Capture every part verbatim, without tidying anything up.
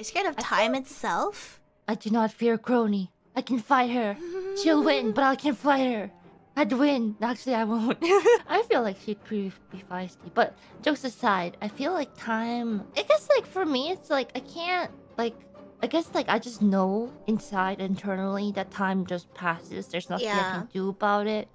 Are you scared of time itself? I do not fear Kronii. I can fight her. She'll win, but I can fight her. I'd win. Actually, I won't. I feel like she'd be feisty. But jokes aside, I feel like time... I guess, like, for me, it's like, I can't, like... I guess, like, I just know inside, internally, that time just passes. There's nothing yeah. I can do about it.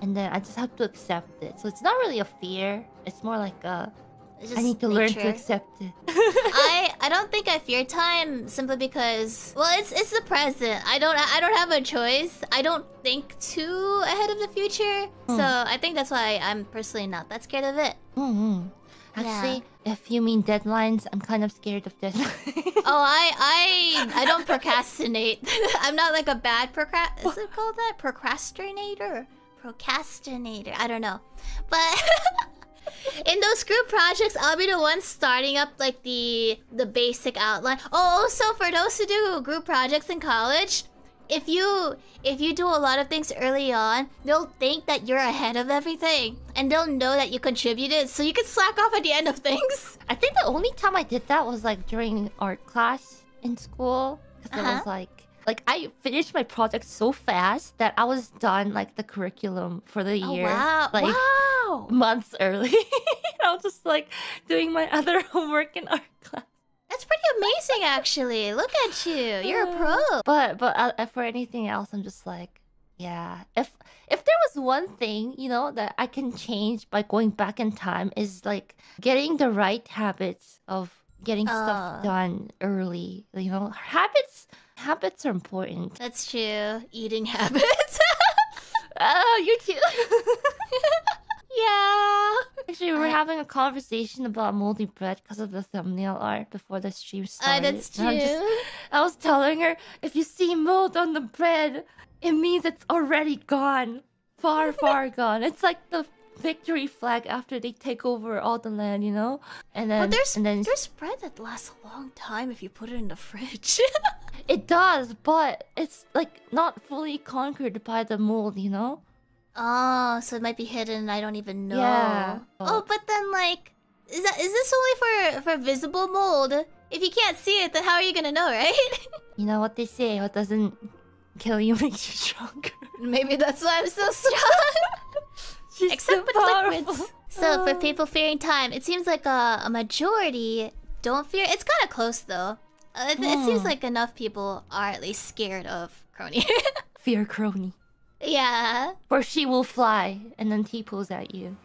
And then I just have to accept it. So it's not really a fear. It's more like a... Just I need to learn sure. to accept it. I I don't think I fear time simply because well it's it's the present. I don't I don't have a choice. I don't think too ahead of the future. Mm. So I think that's why I'm personally not that scared of it. Mm-hmm. Actually, yeah. If you mean deadlines, I'm kind of scared of deadlines. oh, I I I don't procrastinate. I'm not like a bad procrast. Is it called that? Procrastinator? Procrastinator? I don't know, but. In those group projects, I'll be the one starting up like the the basic outline. Oh, also for those who do group projects in college, if you if you do a lot of things early on, they'll think that you're ahead of everything, and they'll know that you contributed, so you can slack off at the end of things. I think the only time I did that was like during art class in school, because uh-huh. I was like. Like, I finished my project so fast that I was done, like, the curriculum for the year. Oh, wow. Like, wow. months early. I was just, like, doing my other homework in art class. That's pretty amazing, actually. Look at you. You're a pro. But but uh, for anything else, I'm just like, yeah. If, if there was one thing, you know, that I can change by going back in time is, like, getting the right habits of getting uh. stuff done early. You know, habits... Habits are important. That's true. Eating habits. oh, you too. yeah. Actually, we were I... having a conversation about moldy bread because of the thumbnail art before the stream started. Uh, that's true. Just, I was telling her, if you see mold on the bread, it means it's already gone. Far, far gone. It's like the victory flag after they take over all the land, you know? And then, but there's, and then... there's bread that lasts a long time if you put it in the fridge. It does, but it's, like, not fully conquered by the mold, you know? Oh, so it might be hidden and I don't even know. Yeah. Oh, but then, like, is that is this only for, for visible mold? If you can't see it, then how are you gonna know, right? You know what they say, what doesn't kill you makes you stronger. Maybe that's why I'm so strong. She's Except so for liquids. So, for people fearing time, it seems like a, a majority don't fear... It's kind of close, though. Uh, it, it seems like enough people are at least scared of Kronii. Fear Kronii. Yeah. Or she will fly and then T-pose at you.